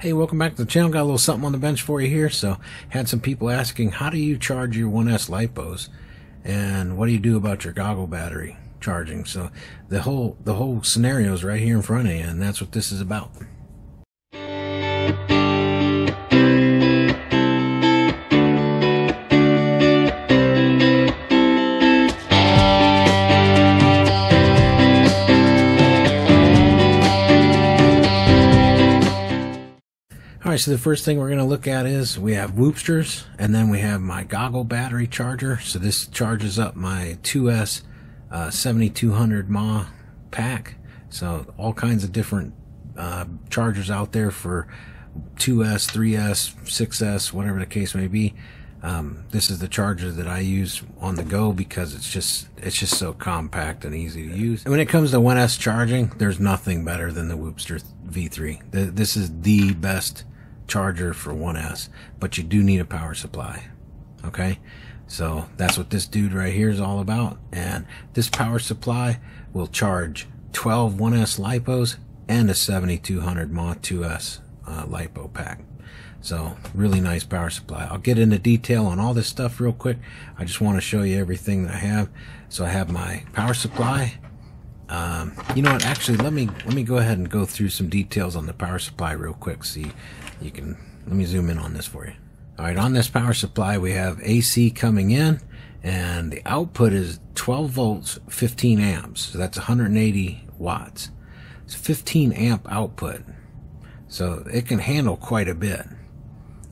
Hey, welcome back to the channel. Got a little something on the bench for you here. So had some people asking, how do you charge your 1S lipos, and what do you do about your goggle battery charging? So the whole scenario is right here in front of you, and that's what this is about. All right, so the first thing we're going to look at is we have Whoopsters, and then we have my goggle battery charger. So this charges up my 2S 7200 mAh pack. So all kinds of different chargers out there for 2S, 3S, 6S, whatever the case may be. This is the charger that I use on the go because it's just so compact and easy to use. And when it comes to 1S charging, there's nothing better than the Whoopster V3. This is the best charger for 1S, but you do need a power supply. Okay, so that's what this dude right here is all about, and this power supply will charge 12 1S lipos and a 7200 mAh 2S lipo pack. So really nice power supply. I'll get into detail on all this stuff real quick. I just want to show you everything that I have. So I have my power supply. You know what, actually let me go ahead and go through some details on the power supply real quick. See, you can, let me zoom in on this for you. All right, on this power supply, we have AC coming in, and the output is 12 volts, 15 amps. So that's 180 watts. It's 15 amp output. So it can handle quite a bit.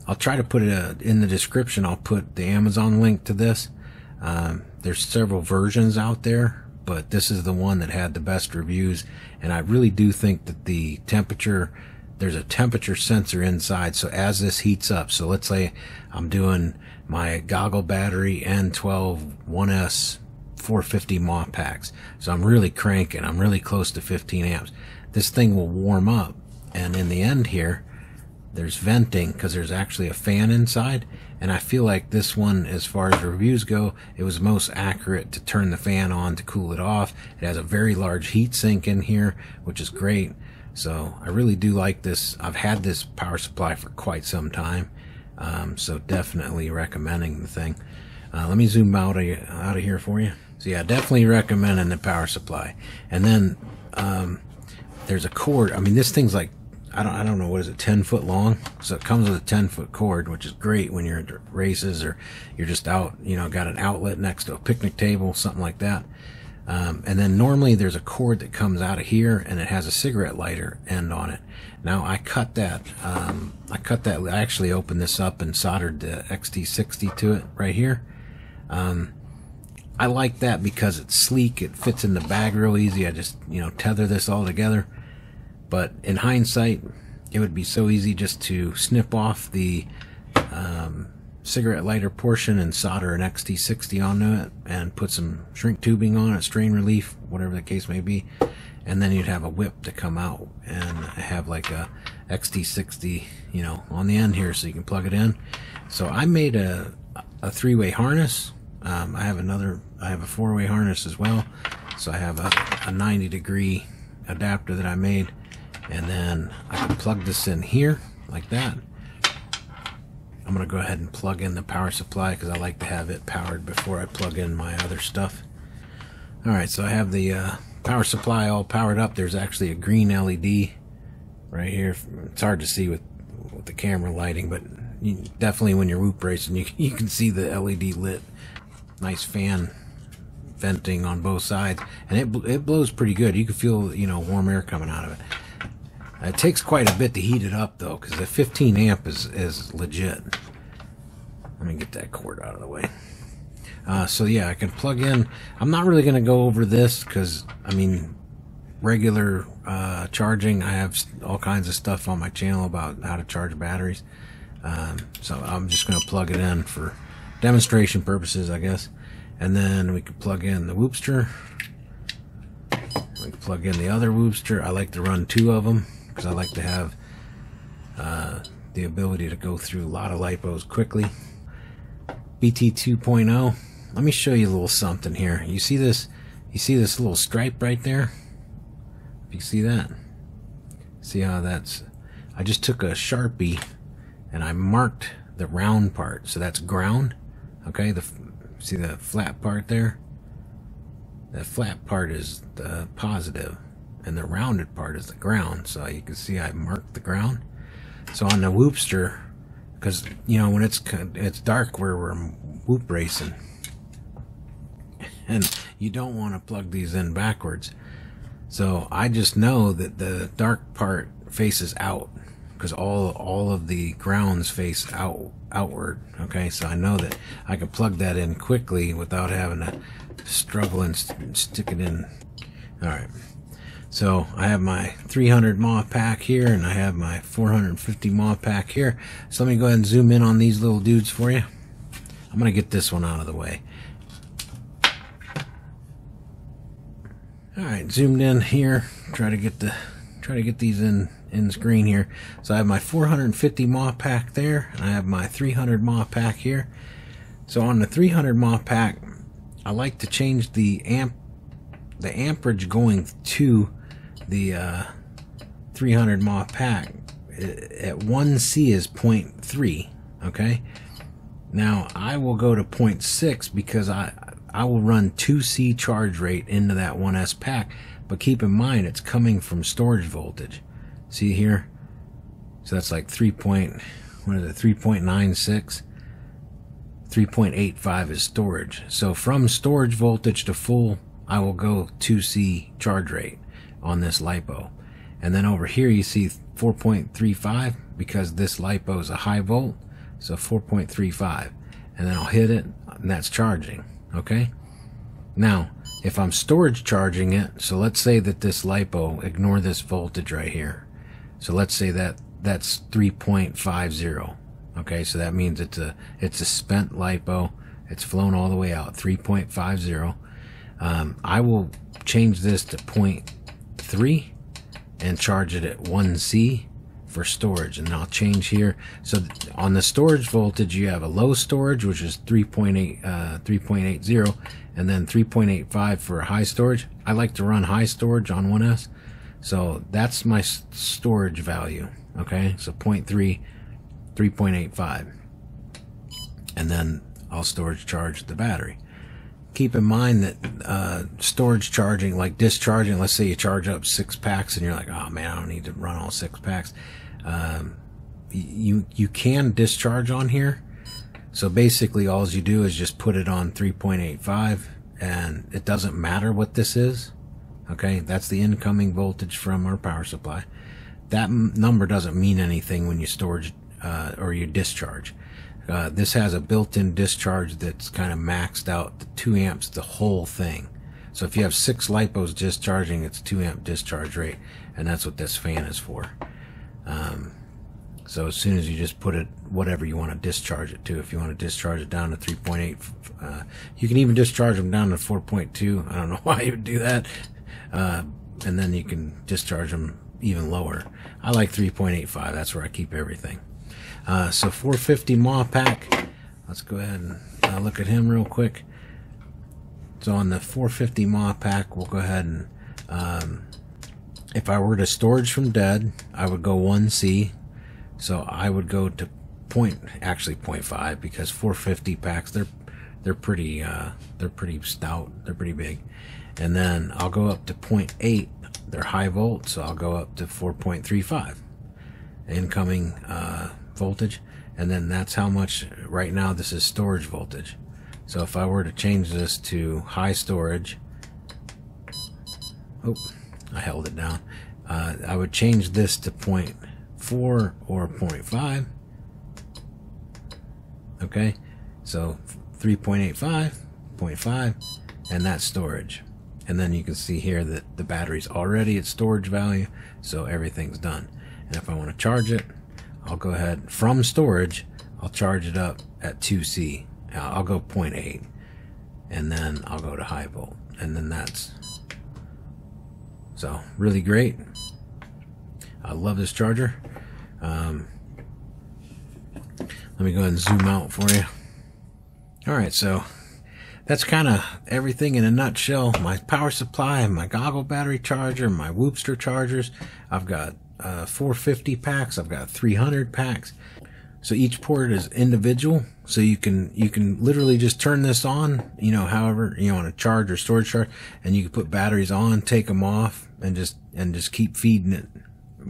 I'll try to put it in the description. I'll put the Amazon link to this. There's several versions out there, but this is the one that had the best reviews. And I really do think that the temperature, there's a temperature sensor inside, so as this heats up, so let's say I'm doing my goggle battery and 12 1S 450 mAh packs, so I'm really cranking, I'm really close to 15 amps. This thing will warm up, and in the end here, there's venting because there's actually a fan inside, and I feel like this one, as far as reviews go, it was most accurate to turn the fan on to cool it off. It has a very large heat sink in here, which is great. So I really do like this. I've had this power supply for quite some time, so definitely recommending the thing. Let me zoom out of here for you. So yeah, definitely recommending the power supply. And then there's a cord. I mean, this thing's like, I don't know, what is it, 10 foot long? So it comes with a 10 foot cord, which is great when you're at races or you're just out, you know, got an outlet next to a picnic table, something like that. And then normally there's a cord that comes out of here, and it has a cigarette lighter end on it. Now I cut that, I actually opened this up and soldered the XT60 to it right here. I like that because it's sleek. It fits in the bag real easy. I just, you know, tether this all together. But in hindsight, it would be so easy just to snip off the cigarette lighter portion and solder an XT60 onto it and put some shrink tubing on it, strain relief, whatever the case may be. And then you'd have a whip to come out and have like a XT60, you know, on the end here so you can plug it in. So I made a three-way harness. I have a four-way harness as well. So I have a 90-degree adapter that I made. And then I can plug this in here like that. I'm going to go ahead and plug in the power supply because I like to have it powered before I plug in my other stuff. Alright, so I have the power supply all powered up. There's actually a green LED right here. It's hard to see with the camera lighting, but you, definitely when you're whoop racing, you can see the LED lit. Nice fan venting on both sides, and it blows pretty good. You can feel, you know, warm air coming out of it. It takes quite a bit to heat it up, though, because the 15 amp is legit. Let me get that cord out of the way. So, yeah, I can plug in. I'm not really going to go over this because, I mean, regular charging, I have all kinds of stuff on my channel about how to charge batteries. So I'm just going to plug it in for demonstration purposes, I guess. And then we can plug in the Whoopster. We can plug in the other Whoopster. I like to run two of them because I like to have the ability to go through a lot of lipos quickly. BT 2.0. Let me show you a little something here. You see this little stripe right there? You see that? See how that's, I just took a Sharpie and I marked the round part. So that's ground. Okay, see the flat part there? The flat part is the positive and the rounded part is the ground. So you can see I marked the ground. So on the Whoopster, because you know when it's dark where we're whoop racing, and you don't want to plug these in backwards. So I just know that the dark part faces out because all of the grounds face outward. Okay, so I know that I can plug that in quickly without having to struggle and stick it in. All right, so I have my 300 mAh pack here and I have my 450 mAh pack here. So let me go ahead and zoom in on these little dudes for you. I'm gonna get this one out of the way. All right, zoomed in here. Try to get these in screen here. So I have my 450 mAh pack there, and I have my 300 mAh pack here. So on the 300 mAh pack, I like to change the amperage going to the 300 mAh pack. At 1C is 0.3. Okay. Now I will go to 0.6 because I will run 2C charge rate into that 1S pack, but keep in mind it's coming from storage voltage. See here? So that's like 3.96, 3.85 is storage. So from storage voltage to full, I will go 2C charge rate on this LiPo. And then over here you see 4.35 because this LiPo is a high volt, so 4.35. And then I'll hit it and that's charging. Okay, now if I'm storage charging it, so let's say that this LiPo, ignore this voltage right here, so let's say that that's 3.50. okay, so that means it's a spent LiPo, it's flown all the way out, 3.50. I will change this to 0.3 and charge it at 1C for storage. And I'll change here, so on the storage voltage you have a low storage, which is 3.80, and then 3.85 for high storage. I like to run high storage on 1S, so that's my storage value. Okay, so 0.3, 3.85, and then I'll storage charge the battery. Keep in mind that storage charging, like discharging, let's say you charge up 6 packs and you're like, oh man, I don't need to run all 6 packs. You can discharge on here. So basically all you do is just put it on 3.85 and it doesn't matter what this is. Okay, that's the incoming voltage from our power supply. That number doesn't mean anything when you storage or you discharge. This has a built-in discharge that's kind of maxed out to 2 amps the whole thing. So if you have 6 LiPos discharging, it's 2 amp discharge rate, and that's what this fan is for. So as soon as you just put it whatever you want to discharge it to, if you want to discharge it down to 3.8, you can even discharge them down to 4.2. I don't know why you would do that. And then you can discharge them even lower. I like 3.85. That's where I keep everything. So 450 mAh pack, let's go ahead and look at him real quick. So on the 450 mAh pack, we'll go ahead and if I were to storage from dead, I would go 1C. So I would go to 0.5 because 450 packs, they're pretty stout, they're pretty big. And then I'll go up to 0.8, they're high volt, so I'll go up to 4.35 incoming voltage, and then that's how much right now this is storage voltage. So if I were to change this to high storage, oh, I held it down, I would change this to 0.4 or 0.5. okay, so 3.85, 0.5, and that's storage. And then you can see here that the battery's already at storage value, so everything's done. And if I want to charge it, I'll go ahead from storage, I'll charge it up at 2C. I'll go 0.8 and then I'll go to high volt, and then that's so really great. I love this charger. Let me go ahead and zoom out for you. Alright, so that's kind of everything in a nutshell. My power supply, my goggle battery charger, my Whoopster chargers. I've got 450 packs. I've got 300 packs. So each port is individual. So you can literally just turn this on, you know, however, you know, on a charge or storage charge, and you can put batteries on, take them off, and just keep feeding it,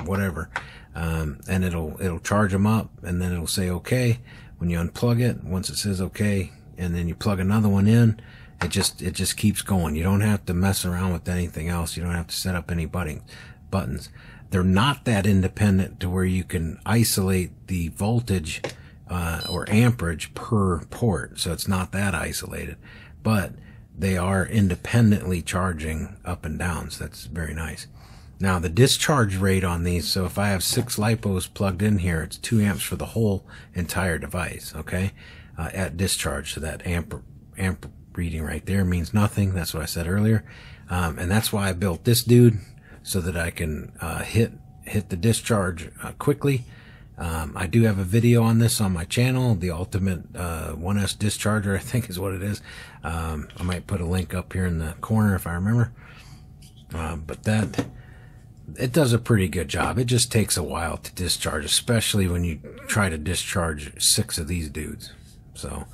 whatever. And it'll charge them up, and then it'll say okay when you unplug it. Once it says okay, and then you plug another one in, it just keeps going. You don't have to mess around with anything else. You don't have to set up any buttons. They're not that independent to where you can isolate the voltage or amperage per port, so it's not that isolated, but they are independently charging up and down, so that's very nice. Now the discharge rate on these, so if I have 6 LiPos plugged in here, it's 2 amps for the whole entire device, okay, at discharge. So that amp reading right there means nothing. That's what I said earlier, and that's why I built this dude, so that I can hit the discharge quickly. I do have a video on this on my channel, the ultimate 1S discharger, I think is what it is. I might put a link up here in the corner if I remember. But that, it does a pretty good job. It just takes a while to discharge, especially when you try to discharge 6 of these dudes. So,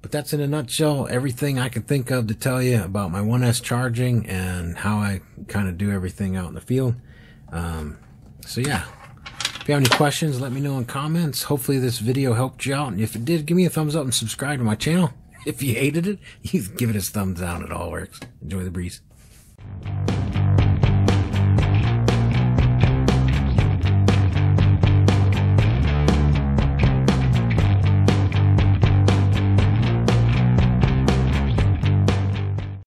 but that's in a nutshell everything I can think of to tell you about my 1S charging and how I kind of do everything out in the field. So yeah, if you have any questions, let me know in comments. Hopefully this video helped you out, and if it did, give me a thumbs up and subscribe to my channel. If you hated it, you give it a thumbs down. It all works. Enjoy the breeze.